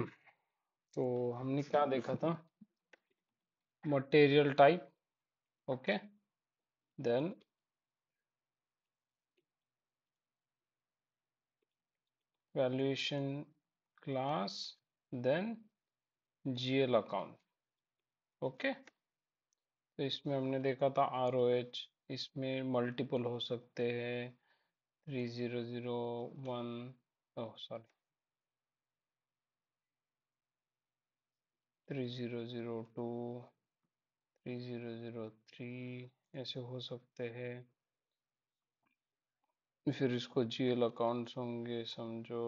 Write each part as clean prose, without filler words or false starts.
तो हमने क्या देखा था, material type, okay, then valuation class, then GL account, okay. तो इसमें हमने देखा था आरओएच, इसमें मल्टीपल हो सकते हैं 3001, ओह सॉरी 3002, 3003 ऐसे हो सकते हैं। फिर इसको जीएल अकाउंट्स होंगे समझो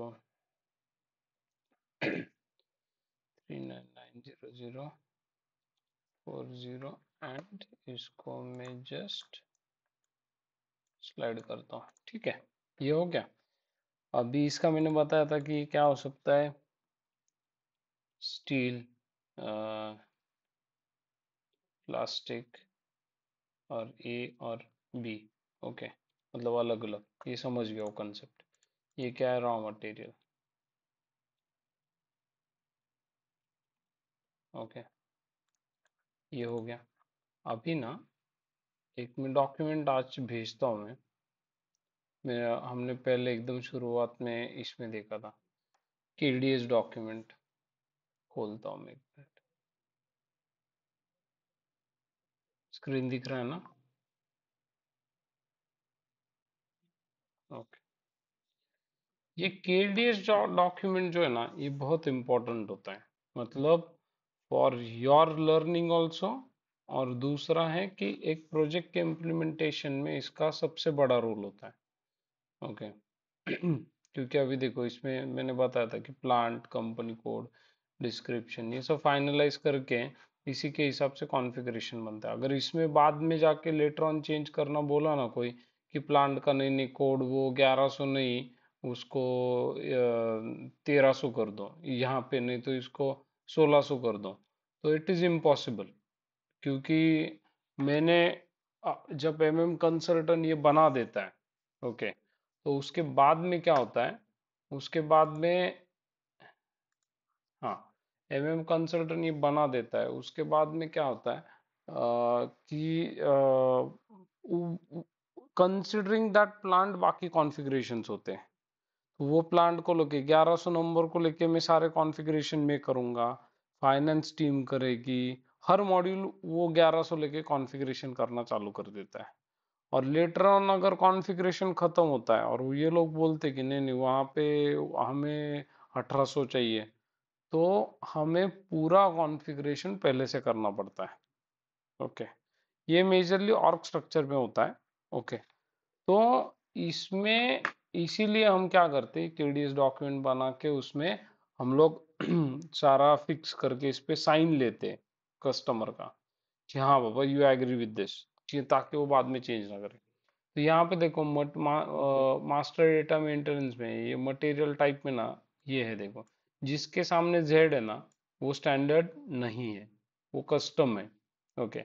3990040, एंड इसको मैं जस्ट स्लाइड करता हूँ, ठीक है। ये हो गया। अभी इसका मैंने बताया था कि क्या हो सकता है, स्टील, प्लास्टिक और ए और बी, ओके, मतलब अलग अलग। ये समझ गया वो कंसेप्ट। ये क्या है, रॉ मटेरियल, ओके, ये हो गया। अभी ना एक मैं डॉक्यूमेंट आज भेजता हूँ मैं हमने पहले एकदम शुरुआत में इसमें देखा था, केडीएस डॉक्यूमेंट खोलता हूँ मैं, एक मिनट। स्क्रीन दिख रहा है ना, ओके। ये केडीएस डॉक्यूमेंट जो है ना, ये बहुत इम्पोर्टेंट होता है, मतलब फॉर योर लर्निंग ऑल्सो, और दूसरा है कि एक प्रोजेक्ट के इम्प्लीमेंटेशन में इसका सबसे बड़ा रोल होता है, ओके। क्योंकि अभी देखो इसमें मैंने बताया था कि प्लांट, कंपनी कोड, डिस्क्रिप्शन, ये सब फाइनलाइज करके इसी के हिसाब से कॉन्फ़िगरेशन बनता है। अगर इसमें बाद में जाके लेटर ऑन चेंज करना बोला ना कोई कि प्लांट का नहीं कोड वो 1100 नहीं, उसको 1300 कर दो यहाँ पे, नहीं तो इसको 1600 कर दो, तो इट इज़ इम्पॉसिबल। क्योंकि मैंने जब MM कंसल्टेंट ये बना देता है, ओके, तो उसके बाद में क्या होता है, उसके बाद में हाँ MM कंसल्टेंट ये बना देता है, उसके बाद में क्या होता है कि कंसिडरिंग दैट प्लांट बाकी कॉन्फ़िगरेशंस होते हैं, वो प्लांट को लेके 1100 नंबर को लेके मैं सारे कॉन्फ़िगरेशन में करूँगा, फाइनेंस टीम करेगी, हर मॉड्यूल वो 1100 लेके कॉन्फ़िगरेशन करना चालू कर देता है। और लेटर ऑन अगर कॉन्फ़िगरेशन ख़त्म होता है और ये लोग बोलते कि नहीं नहीं वहाँ पे हमें 1800 चाहिए, तो हमें पूरा कॉन्फ़िगरेशन पहले से करना पड़ता है, ओके। ये मेजरली ऑर्ग स्ट्रक्चर में होता है, ओके। तो इसमें इसीलिए हम क्या करते हैं, केडीएस डॉक्यूमेंट बना के उसमें हम लोग सारा फिक्स करके इस पर साइन लेते हैं कस्टमर का कि हाँ बाबा यू एग्री विद दिस, ताकि वो बाद में चेंज ना करे। तो यहाँ पे देखो मास्टर डेटा मेंटेनेंस में ये मटेरियल टाइप में ना ये है, देखो जिसके सामने जेड है ना वो स्टैंडर्ड नहीं है, वो कस्टम है, ओके।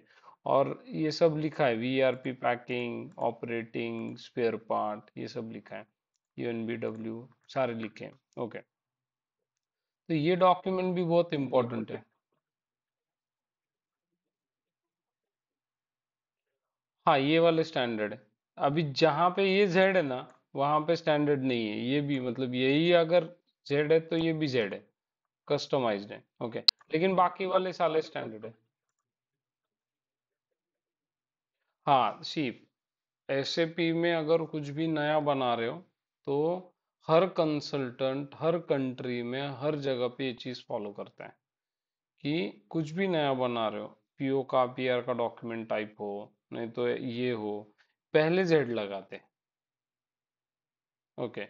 और ये सब लिखा है VRP, packing, operating, spare part, ये सब लिखा है, यूएनबीडब्ल्यू सारे लिखे हैं, ओके। तो ये डॉक्यूमेंट भी बहुत इम्पोर्टेंट है। हाँ ये वाले स्टैंडर्ड है। अभी जहाँ पे ये जेड है ना वहाँ पे स्टैंडर्ड नहीं है, ये भी मतलब यही अगर जेड है तो ये भी जेड है, कस्टमाइज्ड है, ओके। लेकिन बाकी वाले साले स्टैंडर्ड है। हाँ सी एसएपी में अगर कुछ भी नया बना रहे हो तो हर कंसल्टेंट हर कंट्री में हर जगह पे ये चीज़ फॉलो करता है कि कुछ भी नया बना रहे हो, पीओ का पीआर का डॉक्यूमेंट टाइप हो नहीं तो ये हो, पहले जेड लगाते, ओके।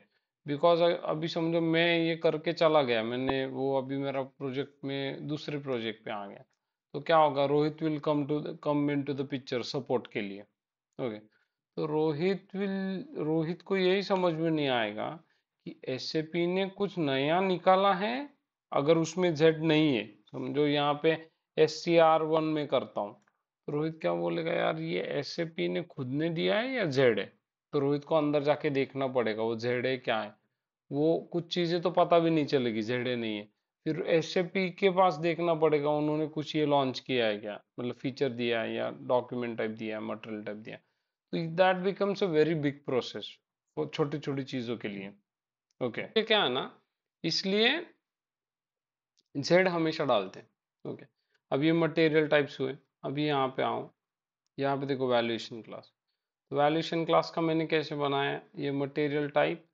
बिकॉज अभी समझो मैं ये करके चला गया, मैंने वो अभी मेरा प्रोजेक्ट में दूसरे प्रोजेक्ट पे आ गया, तो क्या होगा, Rohit will come into the picture support के लिए, ओके। तो रोहित को यही समझ में नहीं आएगा कि एसएपी ने कुछ नया निकाला है अगर उसमें जेड नहीं है, समझो यहाँ पे SCR1 में करता हूँ, रोहित क्या बोलेगा, यार ये SAP ने खुद ने दिया है या जेड है। तो रोहित को अंदर जाके देखना पड़ेगा वो जेड है क्या है, वो कुछ चीजें तो पता भी नहीं चलेगी जेड है नहीं है, फिर एसएपी के पास देखना पड़ेगा उन्होंने कुछ ये लॉन्च किया है क्या, मतलब फीचर दिया है या डॉक्यूमेंट टाइप दिया है, मटेरियल टाइप दिया है. तो that becomes a very big process वो छोटी छोटी चीजों के लिए. Okay okay. क्या है ना, इसलिए जेड हमेशा डालते हैं. Okay okay. अब ये मटेरियल टाइप्स हुए. अभी यहाँ पे आओ, यहाँ पे देखो वैल्यूएशन क्लास. तो वैल्यूएशन क्लास का मैंने कैसे बनाया, ये मटेरियल टाइप,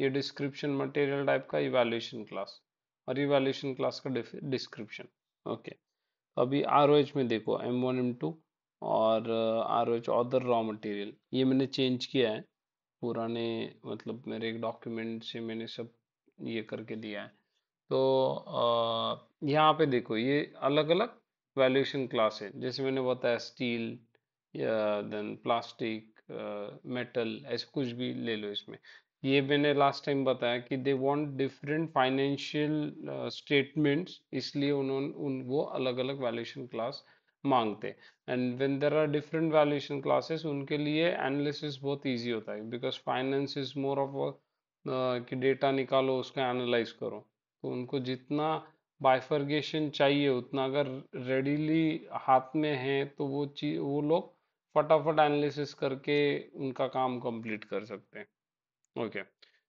ये डिस्क्रिप्शन मटेरियल टाइप का, ये वैल्यूएशन क्लास और ये वैल्यूएशन क्लास का डिस्क्रिप्शन. ओके अभी आरओएच में देखो M1 M2 और आरओएच अदर रॉ मटेरियल. ये मैंने चेंज किया है पुराने, मतलब मेरे एक डॉक्यूमेंट से मैंने सब ये करके दिया है. तो यहाँ पे देखो ये अलग अलग वैल्यूएशन क्लास है, जैसे मैंने बताया स्टील देन प्लास्टिक मेटल, ऐसे कुछ भी ले लो इसमें. ये मैंने लास्ट टाइम बताया कि they want different financial statements, इसलिए उन्होंने वो अलग अलग वैल्यूएशन क्लास मांगते. And when there are different valuation classes उनके लिए एनालिसिस बहुत इजी होता है, because finance is more of कि डेटा निकालो उसका एनालाइज करो. तो उनको जितना बाइफर्गेशन चाहिए उतना अगर रेडीली हाथ में है तो वो लोग फटाफट एनालिसिस करके उनका काम कंप्लीट कर सकते हैं. ओके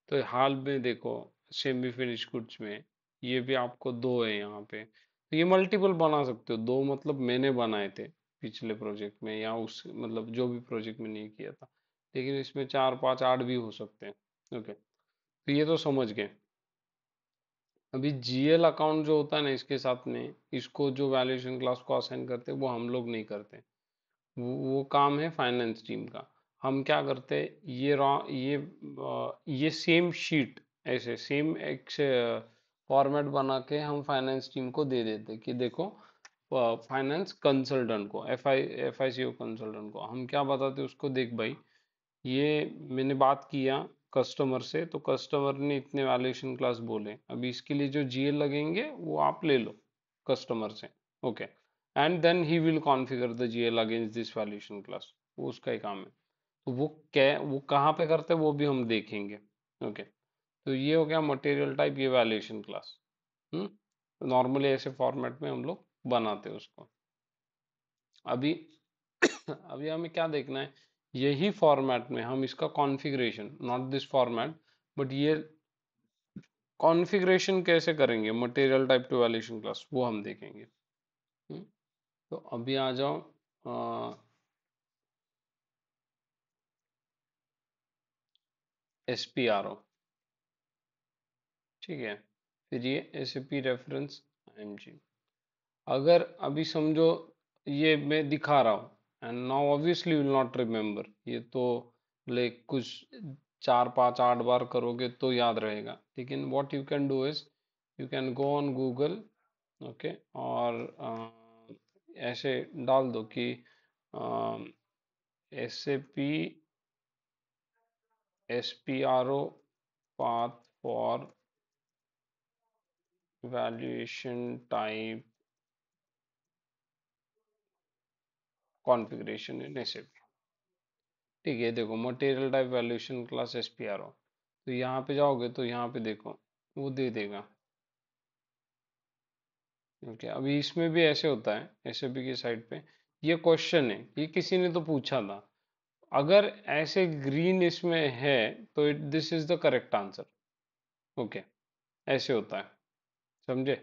तो हाल में देखो सेमी फिनिश गुड्स में ये भी आपको दो है यहाँ पे. तो ये मल्टीपल बना सकते हो, दो मतलब मैंने बनाए थे पिछले प्रोजेक्ट में या उस मतलब जो भी प्रोजेक्ट में नहीं किया था, लेकिन इसमें 4, 5, 8 भी हो सकते हैं. ओके तो ये तो समझ गए. अभी जीएल अकाउंट जो होता है ना इसके साथ में, इसको जो वैल्यूएशन क्लास को असाइन करते हैं वो हम लोग नहीं करते, वो काम है फाइनेंस टीम का. हम क्या करते हैं, ये सेम शीट ऐसे सेम एक फॉर्मेट बना के हम फाइनेंस टीम को दे देते कि देखो फाइनेंस कंसल्टेंट को, एफआईसीओ कंसल्टेंट को हम क्या बताते उसको, देख भाई ये मैंने बात किया कस्टमर से तो कस्टमर ने इतने वैल्यूएशन क्लास बोले, अभी इसके लिए जो जीएल लगेंगे वो आप ले लो कस्टमर से. Okay and then he will configure the GL against this valuation class, वो उसका ही काम है. तो वो कहाँ पे करते हैं वो भी हम देखेंगे. ओके तो ये हो गया मटेरियल टाइप, ये वैल्यूएशन क्लास. नॉर्मली ऐसे फॉर्मेट में हम लोग बनाते उसको. अभी हमें क्या देखना है, यही फॉर्मेट में हम इसका configuration, not this format but ये कॉन्फ़िगरेशन कैसे करेंगे material type to valuation class, वो हम देखेंगे. तो अभी आ जाओ SPRO, ठीक है. फिर ये SAP रेफरेंस IMG. अगर अभी समझो ये मैं दिखा रहा हूँ and now obviously will not remember, ये तो लाइक कुछ 4, 5, 8 बार करोगे तो याद रहेगा. लेकिन what you can do is you can go on Google. Okay और ऐसे डाल दो कि SPRO path for valuation type configuration in SAP, ठीक है. देखो material type valuation class SPRO, तो यहाँ पे जाओगे तो यहाँ पे देखो वो दे देगा. ओके अभी इसमें भी ऐसे होता है SAP की साइट पे, ये क्वेश्चन है, ये किसी ने तो पूछा था, अगर ऐसे ग्रीन इसमें है तो this is the correct answer. Okay ऐसे होता है, समझे.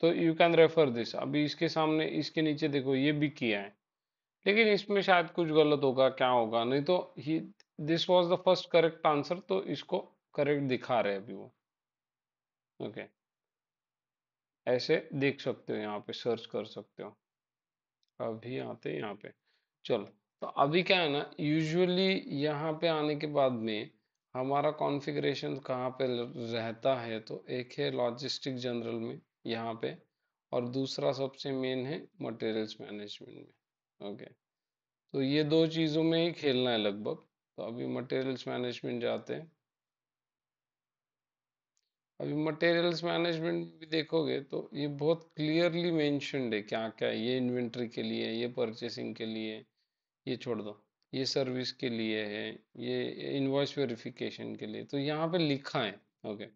तो यू कैन रेफर दिस. अभी इसके सामने इसके नीचे देखो ये भी किया है, लेकिन इसमें शायद कुछ गलत होगा, क्या होगा, नहीं तो ही this was the first correct answer, तो इसको करेक्ट दिखा रहे अभी वो. ओके ऐसे देख सकते हो, यहाँ पे सर्च कर सकते हो. अभी आते हैं यहाँ पे, चलो. तो अभी क्या है ना, यूजुअली यहाँ पे आने के बाद में हमारा कॉन्फ़िगरेशन कहाँ पे रहता है, तो एक है लॉजिस्टिक जनरल में यहाँ पे, और दूसरा सबसे मेन है मटेरियल्स मैनेजमेंट में. ओके तो ये दो चीज़ों में ही खेलना है लगभग. तो अभी मटेरियल्स मैनेजमेंट जाते हैं. अभी मटेरियल्स मैनेजमेंट भी देखोगे तो ये बहुत क्लियरली मेंशन्ड है क्या क्या है. ये इन्वेंट्री के लिए, ये परचेसिंग के लिए, ये छोड़ दो, ये सर्विस के लिए है, ये इन्वॉइस वेरिफिकेशन के लिए, तो यहाँ पे लिखा है. ओके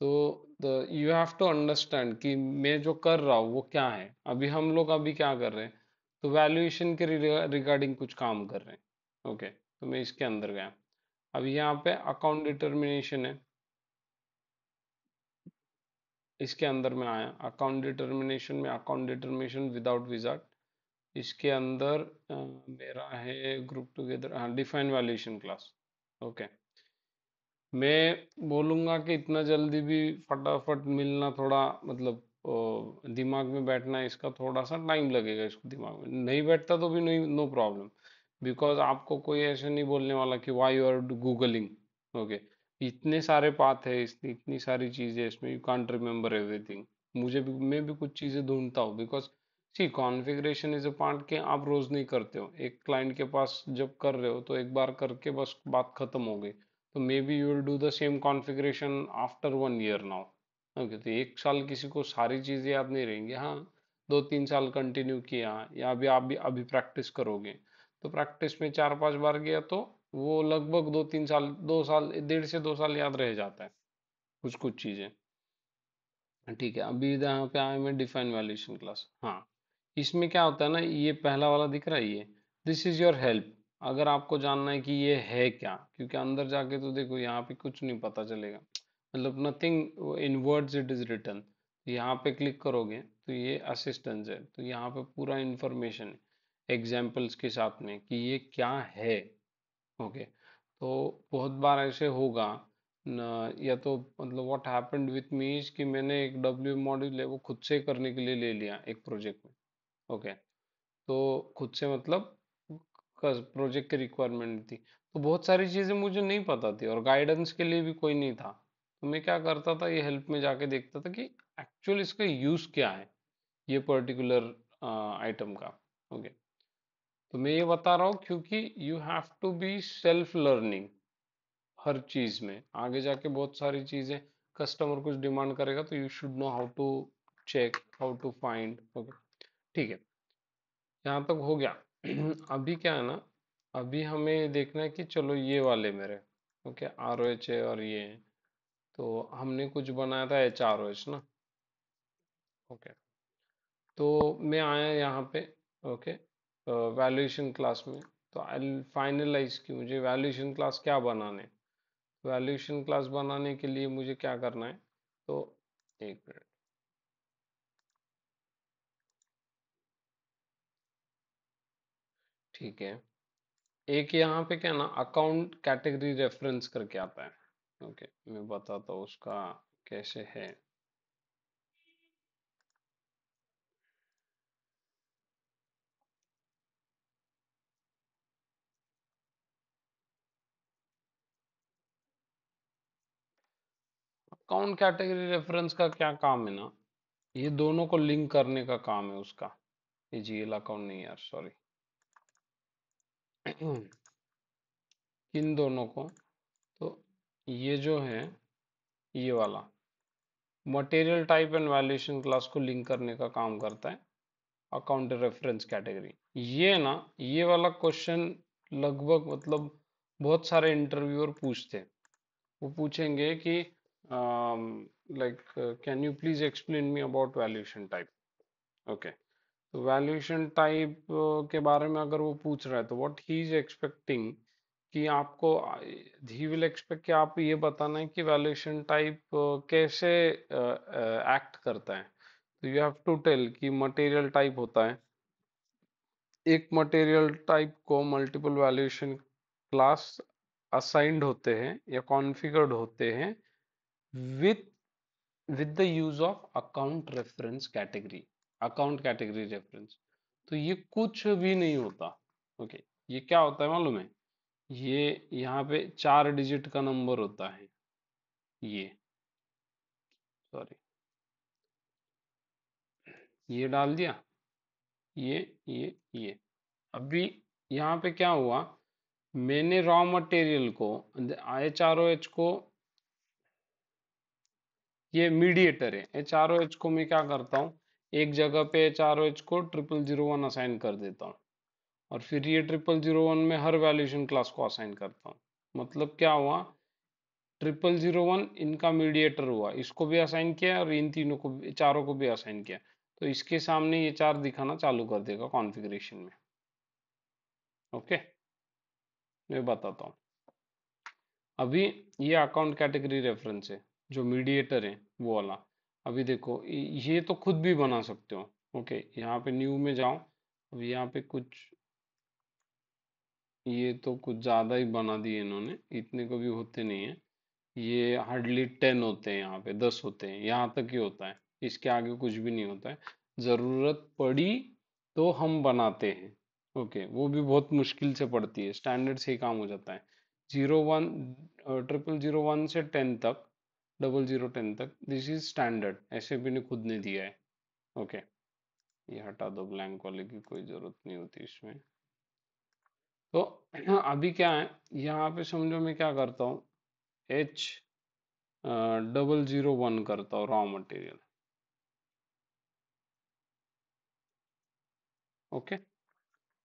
तो यू हैव टू अंडरस्टैंड कि मैं जो कर रहा हूँ वो क्या है, अभी हम लोग अभी क्या कर रहे हैं, तो वैल्यूएशन के रिगार्डिंग कुछ काम कर रहे हैं। ओके, तो मैं इसके अंदर गया। अब यहाँ पे अकाउंट डिटर्मिनेशन है, इसके अंदर में आया अकाउंट डिटर्मिनेशन में, अकाउंट डिटर्मिनेशन विदाउट विजार्ड, इसके अंदर मेरा है ग्रुप टुगेदर, हाँ डिफाइन वैल्यूएशन क्लास। ओके, मैं बोलूँगा कि इतना जल्दी भी फटाफट मिलना थोड़ा मतलब दिमाग में बैठना, इसका थोड़ा सा टाइम लगेगा, इसको दिमाग में नहीं बैठता तो भी नहीं, नो प्रॉब्लम, बिकॉज आपको कोई ऐसे नहीं बोलने वाला कि why you are googling. Okay, इतने सारे पाथ है, इतनी सारी चीज़ें इसमें, यू कांट रिमेंबर एवरीथिंग। मैं भी कुछ चीज़ें ढूंढता हूँ, because see configuration is a part के आप रोज़ नहीं करते हो, एक क्लाइंट के पास जब कर रहे हो तो एक बार करके बस बात खत्म हो गई, तो maybe you will do the same configuration after 1 year now. Okay, तो 1 साल किसी को सारी चीज़ें याद नहीं रहेंगी, हाँ 2-3 साल कंटिन्यू किया या अभी आप भी अभी प्रैक्टिस करोगे तो प्रैक्टिस में 4-5 बार गया तो वो लगभग 2-3 साल 2 साल 1.5 से 2 साल याद रह जाता है कुछ कुछ चीज़ें। ठीक है, अभी यहाँ पे आया मैं डिफाइन वैल्यूएशन क्लास। हाँ, इसमें क्या होता है ना, ये पहला वाला दिख रहा है, ये दिस इज़ योर हेल्प, अगर आपको जानना है कि ये है क्या, क्योंकि अंदर जाके तो देखो यहाँ पे कुछ नहीं पता चलेगा, मतलब nothing in words it is written. यहाँ पे क्लिक करोगे तो ये असिस्टेंस है, तो यहाँ पे पूरा इन्फॉर्मेशन एग्जाम्पल्स के साथ में कि ये क्या है। ओके, तो बहुत बार ऐसे होगा न, या तो मतलब what happened with me is कि मैंने एक डब्ल्यू मॉड्यूल है वो खुद से करने के लिए ले लिया एक प्रोजेक्ट में। ओके, तो खुद से मतलब प्रोजेक्ट की रिक्वायरमेंट थी, तो बहुत सारी चीज़ें मुझे नहीं पता थी और गाइडेंस के लिए भी कोई नहीं था, तो मैं क्या करता था, ये हेल्प में जाके देखता था कि एक्चुअल इसका यूज़ क्या है ये पर्टिकुलर आइटम का। ओके, तो मैं ये बता रहा हूँ क्योंकि you have to be self learning हर चीज़ में, आगे जाके बहुत सारी चीज़ें कस्टमर कुछ डिमांड करेगा तो you should know how to check, how to find. Okay, ठीक है, यहाँ तक हो गया। अभी क्या है ना, अभी हमें देखना है कि चलो ये वाले मेरे ओके ROH है और ये है, तो हमने कुछ बनाया था HROH ना। ओके, तो मैं आया यहाँ पे ओके वैल्यूएशन क्लास में, तो आई फाइनलाइज कि मुझे वैल्यूएशन क्लास क्या बनाने, वैल्यूएशन क्लास बनाने के लिए मुझे क्या करना है, तो 1 मिनट ठीक है। एक यहाँ पे क्या ना अकाउंट कैटेगरी रेफरेंस करके आता है। ओके, मैं बताता हूँ उसका कैसे है। अकाउंट कैटेगरी रेफरेंस का क्या काम है ना, ये दोनों को लिंक करने का काम है उसका। ये GL अकाउंट नहीं यार, सॉरी, इन दोनों को, तो ये जो है ये वाला material type and valuation class को लिंक करने का काम करता है अकाउंट रेफरेंस कैटेगरी। ये ना ये वाला क्वेश्चन लगभग मतलब बहुत सारे इंटरव्यूअर पूछते हैं, वो पूछेंगे कि like can you please explain me about valuation type. Okay, तो वैल्यूएशन टाइप के बारे में अगर वो पूछ रहा है तो व्हाट ही इज एक्सपेक्टिंग कि आपको ही विल एक्सपेक्ट कि आप ये बताना है कि वैल्यूएशन टाइप कैसे एक्ट करता है। तो यू हैव टू टेल कि मटेरियल टाइप होता है, एक मटेरियल टाइप को मल्टीपल वैल्यूएशन क्लास असाइंड होते हैं या कॉन्फिगर्ड होते हैं with the use of account reference category, account category reference. तो ये कुछ भी नहीं होता। ओके, ये क्या होता है मालूम है, ये यहाँ पे 4 डिजिट का नंबर होता है, ये सॉरी ये डाल दिया, ये। अभी यहाँ पे क्या हुआ, मैंने रॉ मटेरियल को HROH को, ये मीडिएटर है, HROH को मैं क्या करता हूँ एक जगह पे HROH को 0001 असाइन कर देता हूँ और फिर ये 0001 में हर वैल्यूएशन क्लास को असाइन करता हूँ। मतलब क्या हुआ, 0001 इनका मीडिएटर हुआ, इसको भी असाइन किया और इन तीनों को, चारों को भी असाइन किया, तो इसके सामने ये चार दिखाना चालू कर देगा कॉन्फ़िगरेशन में। ओके, मैं बताता हूँ। अभी ये अकाउंट कैटेगरी रेफरेंस है जो मीडिएटर है वो वाला। अभी देखो ये तो खुद भी बना सकते हो। ओके, यहाँ पे न्यू में जाओ। अब यहाँ पे कुछ, ये तो कुछ ज़्यादा ही बना दिए इन्होंने, इतने को भी होते नहीं है, ये हार्डली 10 होते हैं, यहाँ पे 10 होते हैं, यहाँ तक ही होता है, इसके आगे कुछ भी नहीं होता है। ज़रूरत पड़ी तो हम बनाते हैं। ओके, वो भी बहुत मुश्किल से पड़ती है, स्टैंडर्ड से ही काम हो जाता है। 01 0001 से 10 तक, 0010 तक, दिस इज स्टैंडर्ड, एसएपी ने खुद ने दिया है। ओके, ये हटा दो, ब्लैंक वाले की कोई ज़रूरत नहीं होती इसमें। तो अभी क्या है यहाँ पे, समझो मैं क्या करता हूँ, H 001 करता हूँ रॉ मटेरियल। ओके,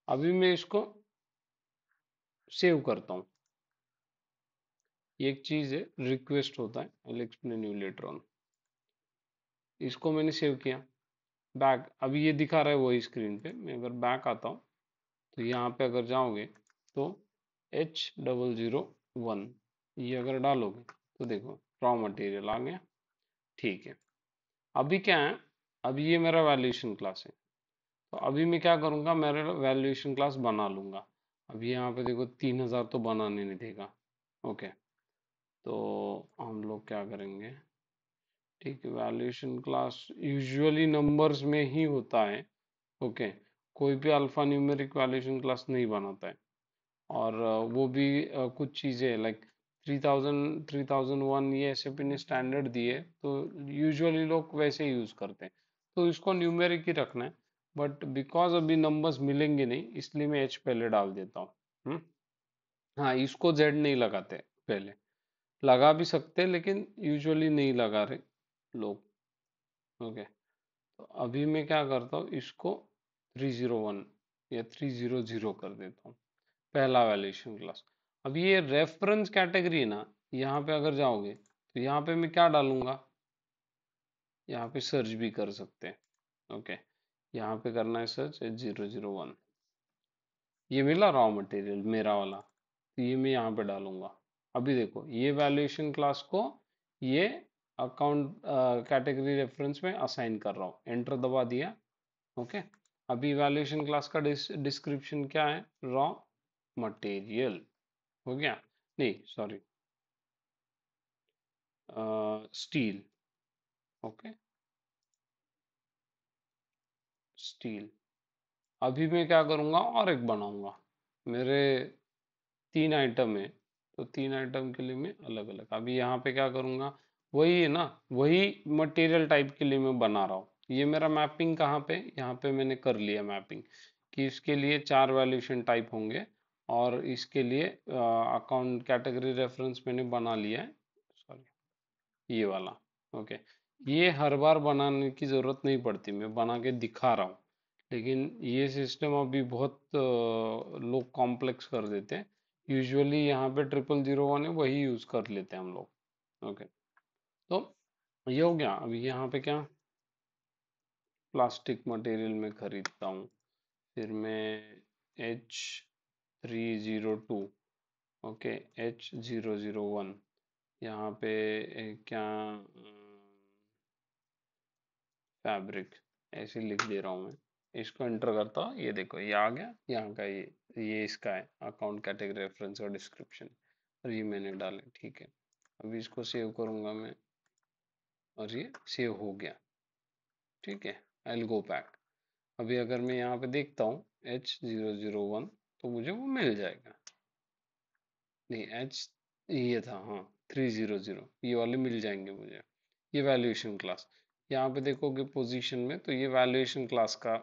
अभी मैं इसको सेव करता हूँ। एक चीज है, रिक्वेस्ट होता है, I will explain you later on. इसको मैंने सेव किया, बैक, अभी ये दिखा रहा है वही स्क्रीन पे। मैं अगर बैक आता हूँ तो यहाँ पे अगर जाओगे तो H 001 ये अगर डालोगे तो देखो रॉ मटेरियल आ गया। ठीक है, अभी क्या है, अभी ये मेरा वैल्यूएशन क्लास है, तो अभी मैं क्या करूँगा, मेरा वैल्यूएशन क्लास बना लूँगा। अभी यहाँ पे देखो 3000 तो बनाने नहीं देगा। ओके, तो हम लोग क्या करेंगे, ठीक है, वैल्यूएशन क्लास यूजुअली नंबर्स में ही होता है। ओके, कोई भी अल्फा न्यूमेरिक वैल्यूएशन क्लास नहीं बनाता है, और वो भी कुछ चीज़ें लाइक 3000, 3001 ये एसएपी ने स्टैंडर्ड दिए, तो यूजुअली लोग वैसे ही यूज़ करते हैं, तो इसको न्यूमेरिक ही रखना है। बट बिकॉज अभी नंबर्स मिलेंगे नहीं, इसलिए मैं H पहले डाल देता हूँ। हाँ, इसको Z नहीं लगाते, पहले लगा भी सकते लेकिन यूजुअली नहीं लगा रहे लोग। ओके, तो अभी मैं क्या करता हूँ, इसको 301 या 300 कर देता हूँ, पहला वैल्यूएशन क्लास। अब ये रेफरेंस कैटेगरी ना, यहाँ पे अगर जाओगे तो यहाँ पे मैं क्या डालूंगा, यहाँ पे सर्च भी कर सकते हैं। ओके, यहाँ पे करना है सर्च H 001, ये मिला रॉ मटेरियल मेरा वाला, तो ये मैं यहाँ पे डालूंगा। अभी देखो ये वैल्यूएशन क्लास को ये अकाउंट कैटेगरी रेफरेंस में असाइन कर रहा हूँ, एंटर दबा दिया। ओके, अभी वैल्यूएशन क्लास का डिस्क्रिप्शन क्या है, रॉ मटेरियल हो गया, नहीं सॉरी, स्टील। Okay, steel. अभी मैं क्या करूँगा, और एक बनाऊँगा, मेरे 3 आइटम है, तो 3 आइटम के लिए मैं अलग अलग, अभी यहाँ पे क्या करूँगा, वही है ना, वही मटेरियल टाइप के लिए मैं बना रहा हूँ। ये मेरा मैपिंग कहाँ पे, यहाँ पे मैंने कर लिया मैपिंग, कि इसके लिए 4 वैल्यूएशन टाइप होंगे, और इसके लिए अकाउंट कैटेगरी रेफरेंस मैंने बना लिया है, सॉरी ये वाला। ओके, ये हर बार बनाने की ज़रूरत नहीं पड़ती, मैं बना के दिखा रहा हूँ, लेकिन ये सिस्टम अभी बहुत लोग कॉम्प्लेक्स कर देते हैं। यूजुअली यहाँ पे 0001 है, वही यूज़ कर लेते हैं हम लोग। ओके, तो ये हो गया। अभी यहाँ पे क्या, प्लास्टिक मटेरियल में खरीदता हूँ, फिर मैं H 302, ओके, H 001, यहाँ पे क्या, फैब्रिक ऐसे लिख दे रहा हूँ मैं, इसको एंटर करता हूँ। ये देखो ये आ गया, यहाँ का ये इसका है अकाउंट कैटेगरी रेफरेंस और डिस्क्रिप्शन, और ये मैंने डाले। ठीक है, अभी इसको सेव करूँगा मैं, और ये सेव हो गया। ठीक है, आई विल गो बैक। अभी अगर मैं यहाँ पे देखता हूँ H 001, तो मुझे वो मिल जाएगा, नहीं H ये था, हाँ 300 ये वाले मिल जाएंगे मुझे। ये वैल्यूएशन क्लास, यहाँ पे देखोगे पोजीशन में, तो ये वैल्यूएशन क्लास का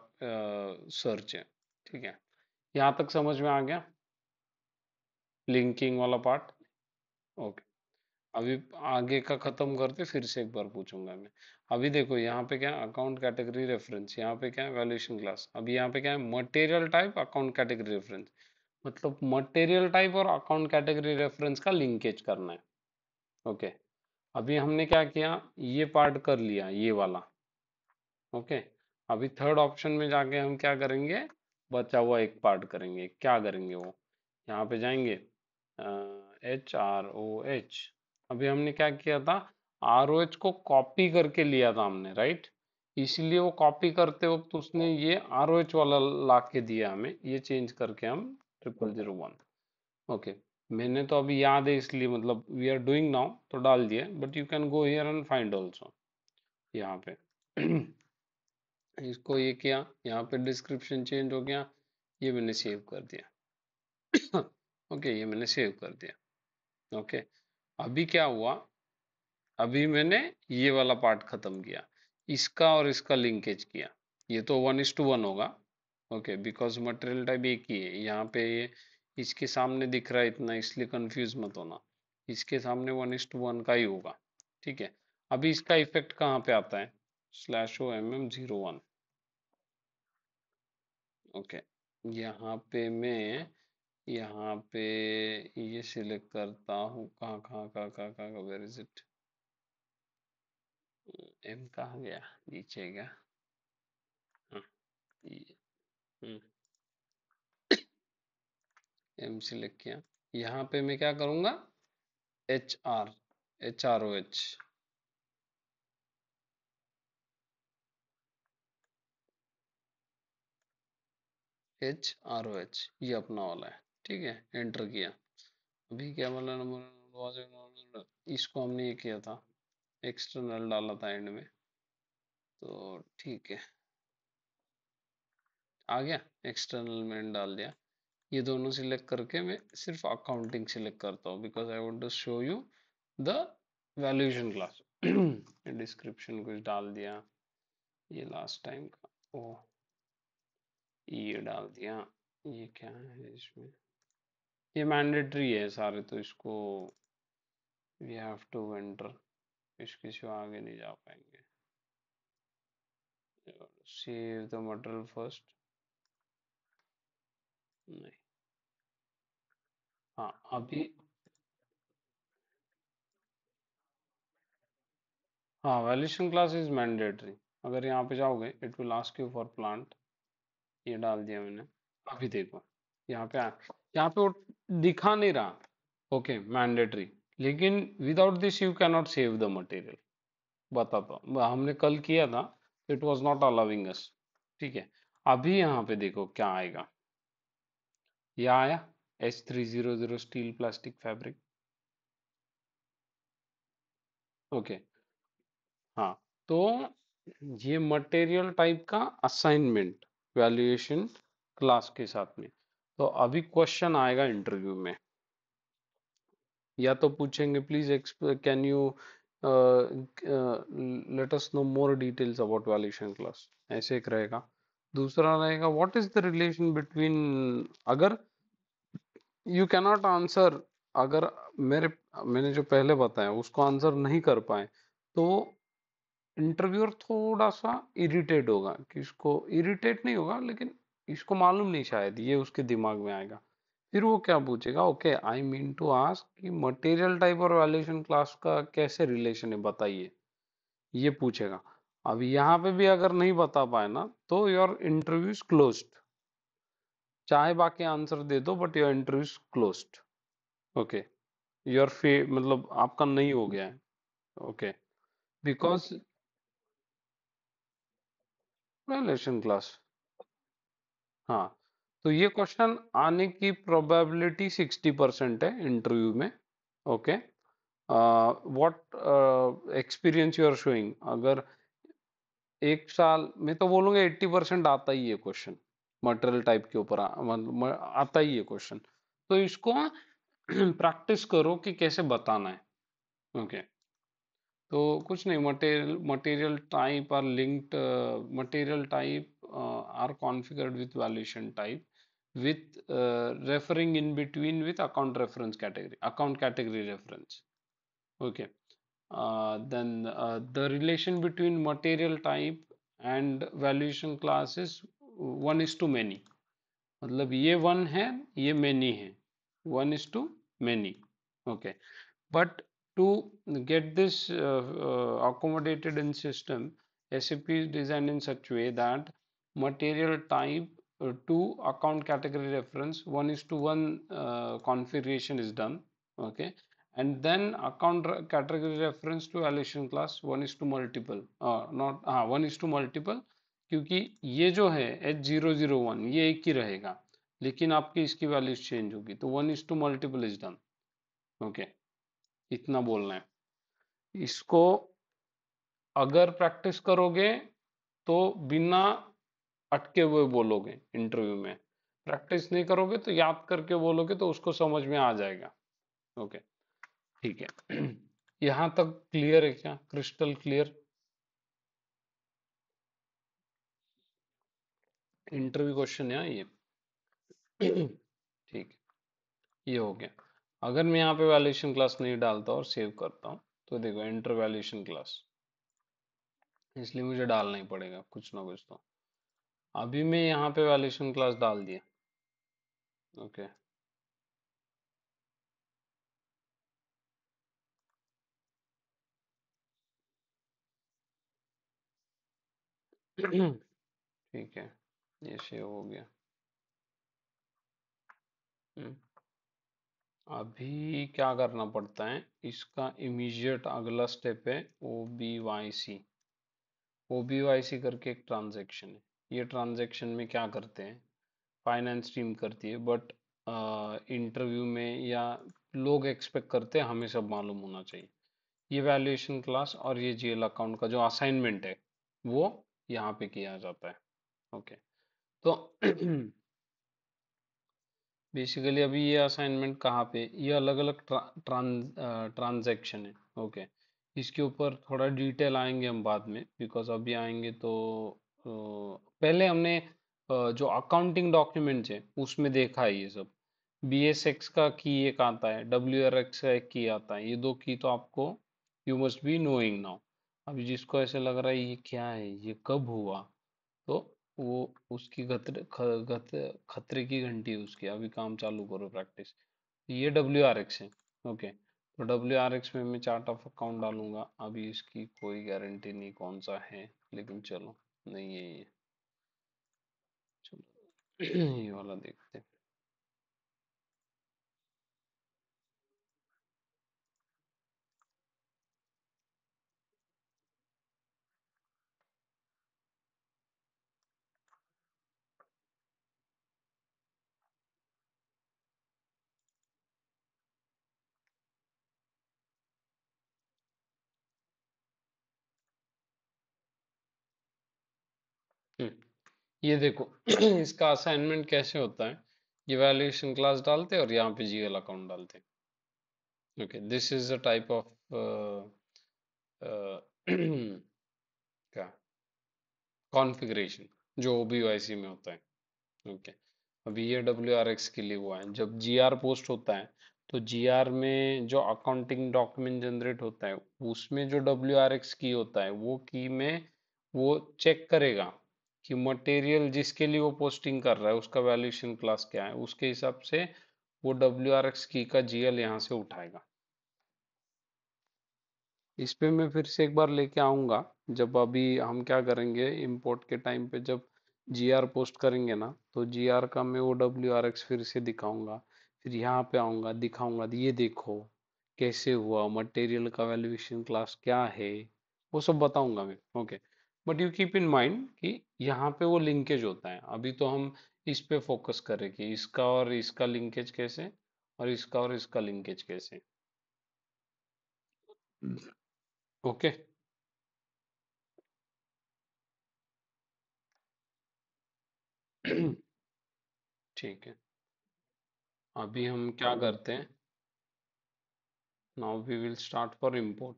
सर्च है। ठीक है, यहाँ तक समझ में आ गया लिंकिंग वाला पार्ट। ओके, अभी आगे का ख़त्म करते, फिर से एक बार पूछूंगा मैं। अभी देखो यहाँ पे क्या, अकाउंट कैटेगरी रेफरेंस, यहाँ पे क्या है, वैल्यूएशन क्लास। अभी यहाँ पे क्या है, material type, account category reference, मतलब मटेरियल टाइप और अकाउंट कैटेगरी रेफरेंस का लिंकेज करना है। ओके, अभी हमने क्या किया, ये पार्ट कर लिया ये वाला, ओके। अभी थर्ड ऑप्शन में जाके हम क्या करेंगे, बचा हुआ एक पार्ट करेंगे। क्या करेंगे वो, यहाँ पे जाएंगे HROH। अभी हमने क्या किया था, ROH को कॉपी करके लिया था हमने, राइट। इसलिए वो कॉपी करते वक्त उसने ये ROH वाला ला के दिया हमें, ये चेंज करके हम 0001, ओके। मैंने तो अभी याद है इसलिए, मतलब वी आर डूइंग नाउ तो डाल दिया, but you can go here and find also. यहाँ पे इसको ये किया, यहाँ पे डिस्क्रिप्शन चेंज हो गया, ये मैंने सेव कर दिया ओके, ये मैंने सेव कर दिया, ओके। अभी क्या हुआ, अभी मैंने ये वाला पार्ट खत्म किया, इसका और इसका लिंकेज किया। ये तो 1:1 होगा, ओके, बिकॉज मटेरियल टाइप एक ही है। यहाँ पे ये इसके सामने दिख रहा है इतना, इसलिए कंफ्यूज मत होना, इसके सामने 1:1 का ही होगा, ठीक है। अभी इसका इफेक्ट कहाँ पे आता है, /0mm01, ओके। यहाँ पे मैं यहाँ पे ये सिलेक्ट करता हूँ, कहाँ वेयर इज इट, एम कहाँ गया, नीचे गया, एम सिलेक्ट किया। यहाँ पे मैं क्या करूँगा, HROH, HROH, ये अपना वाला है, ठीक है। एंटर किया, अभी क्या वाला नंबर, इसको हमने ये किया था, एक्सटर्नल डाला था एंड में, तो ठीक है, आ गया एक्सटर्नल में डाल दिया। ये दोनों सिलेक्ट करके मैं सिर्फ अकाउंटिंग सिलेक्ट करता हूँ, because I want to show you the valuation class. Description कुछ डाल दिया, ये लास्ट टाइम का, ओ ये डाल दिया, ये क्या है इसमें, ये मैंडेटरी है सारे, तो इसको वी हैव टू एंटर, इसके सिवा आगे नहीं जा पाएंगे। सेव द मटेरियल फर्स्ट, नहीं, हाँ अभी, हाँ वैल्यूएशन क्लास इज मैंडेटरी। अगर यहाँ पे जाओगे it will ask you for plant, ये डाल दिया मैंने। अभी देखो यहाँ पे वो दिखा नहीं रहा, ओके मैंडेटरी, लेकिन without this you can not save the material. बताता, हमने कल किया था, it was not allowing us, ठीक है। अभी यहाँ पे देखो क्या आएगा, यह आया H300 steel plastic fabric, okay, हाँ। तो ये मटेरियल टाइप का असाइनमेंट वैल्यूएशन क्लास के साथ में। तो अभी क्वेश्चन आएगा इंटरव्यू में, या तो पूछेंगे please can you let us know more details about valuation class, ऐसे एक रहेगा। दूसरा रहेगा what is the relation between, अगर यू कैन नॉट आंसर, अगर मैंने जो पहले बताया उसको आंसर नहीं कर पाए तो इंटरव्यूअर थोड़ा सा इरिटेट होगा, कि इसको इरिटेट नहीं होगा लेकिन इसको मालूम नहीं शायद, ये उसके दिमाग में आएगा। फिर वो क्या पूछेगा, okay I mean to ask कि मटेरियल टाइप और वैल्यूएशन क्लास का कैसे रिलेशन है बताइए, ये पूछेगा। अब यहाँ पे भी अगर नहीं बता पाए ना तो योर इंटरव्यू इज क्लोज्ड, चाहे बाकी आंसर दे दो but your interview is closed, okay. Your फे मतलब आपका नहीं हो गया है, ओके, बिकॉज वैल्यूएशन क्लास, हाँ। तो ये क्वेश्चन आने की प्रोबेबिलिटी 60% है इंटरव्यू में, okay. What experience you are showing, अगर 1 साल में, तो बोलूँगा 80% आता ही है क्वेश्चन, मटेरियल टाइप के ऊपर आता ही है क्वेश्चन। तो इसको प्रैक्टिस करो कि कैसे बताना है, ओके। तो कुछ नहीं, material type are linked, material type are configured with valuation type with referring in between with account reference category, account category reference, okay. Then the relation between material type and valuation class is 1:many, मतलब ये 1 है ये many है, 1:many, okay. But to get this accommodated in system, SAP is designed in such way that material type to account category reference 1:1 configuration is done, okay, and then account category reference to allocation class 1:multiple not 1:multiple, क्योंकि ये जो है H001 ये एक ही रहेगा लेकिन आपकी इसकी वैल्यूज चेंज होगी, तो 1:multiple इज डन, ओके, इतना बोलना है। इसको अगर प्रैक्टिस करोगे तो बिना अटके हुए बोलोगे इंटरव्यू में, प्रैक्टिस नहीं करोगे तो याद करके बोलोगे तो उसको समझ में आ जाएगा, ओके, ठीक है। यहाँ तक क्लियर है क्या, क्रिस्टल क्लियर? इंटरव्यू क्वेश्चन है ये, ठीक है, ये हो गया। अगर मैं यहाँ पे वैल्यूएशन क्लास नहीं डालता और सेव करता हूँ तो देखो एंटर वैल्यूएशन क्लास, इसलिए मुझे डालना ही पड़ेगा कुछ ना कुछ। तो अभी मैं यहाँ पे वैल्यूएशन क्लास डाल दिया, ओके, ठीक है, ये सेव हो गया। अभी क्या करना पड़ता है, इसका इमीडिएट अगला स्टेप है OBIYC। OBIYC करके एक ट्रांजेक्शन है, ये ट्रांजेक्शन में क्या करते हैं, फाइनेंस टीम करती है, बट इंटरव्यू में या लोग एक्सपेक्ट करते हैं हमें सब मालूम होना चाहिए। ये वैल्यूएशन क्लास और ये GL अकाउंट का जो असाइनमेंट है वो यहाँ पे किया जाता है, ओके। तो बेसिकली अभी ये असाइनमेंट कहाँ पे, ये अलग अलग ट्रांजेक्शन है, ओके, इसके ऊपर थोड़ा डिटेल आएंगे हम बाद में, बिकॉज अभी आएंगे तो पहले हमने जो अकाउंटिंग डॉक्यूमेंट्स है उसमें देखा है ये सब। BSX का की एक आता है, WRX का एक की आता है, ये दो की तो आपको you must be knowing now. अभी जिसको ऐसे लग रहा है ये क्या है, ये कब हुआ, तो वो उसकी खतरे की घंटी है उसकी, अभी काम चालू करो प्रैक्टिस। ये WRX है, ओके, तो WRX में मैं चार्ट ऑफ अकाउंट डालूंगा। अभी इसकी कोई गारंटी नहीं कौन सा है, लेकिन चलो नहीं है ये, चलो ये वाला देखते हैं। ये देखो इसका असाइनमेंट कैसे होता है, ये वैल्यूएशन क्लास डालते हैं और यहाँ पे GL अकाउंट डालते हैं, okay. This is the type of क्या कॉन्फ़िगरेशन जो OBIYC में होता है, ओके। अभी ये WRX के लिए हुआ है, जब GR पोस्ट होता है तो GR में जो अकाउंटिंग डॉक्यूमेंट जनरेट होता है उसमें जो WRX की होता है वो की में वो चेक करेगा कि मटेरियल जिसके लिए वो पोस्टिंग कर रहा है उसका वैल्यूएशन क्लास क्या है, उसके हिसाब से वो WRX की का GL यहाँ से उठाएगा। इस पे मैं फिर से एक बार लेके आऊँगा, जब अभी हम क्या करेंगे इंपोर्ट के टाइम पे जब GR पोस्ट करेंगे ना तो GR का मैं वो WRX फिर से दिखाऊंगा, फिर यहाँ पे आऊँगा दिखाऊंगा ये देखो कैसे हुआ, मटेरियल का वैल्यूएशन क्लास क्या है, वो सब बताऊँगा मैं, okay. But you keep in mind कि यहाँ पे वो लिंकेज होता है, अभी तो हम इस पे फोकस करें कि इसका और इसका लिंकेज कैसे और इसका लिंकेज कैसे, ओके। ठीक है, अभी हम क्या करते हैं, now we will start for import,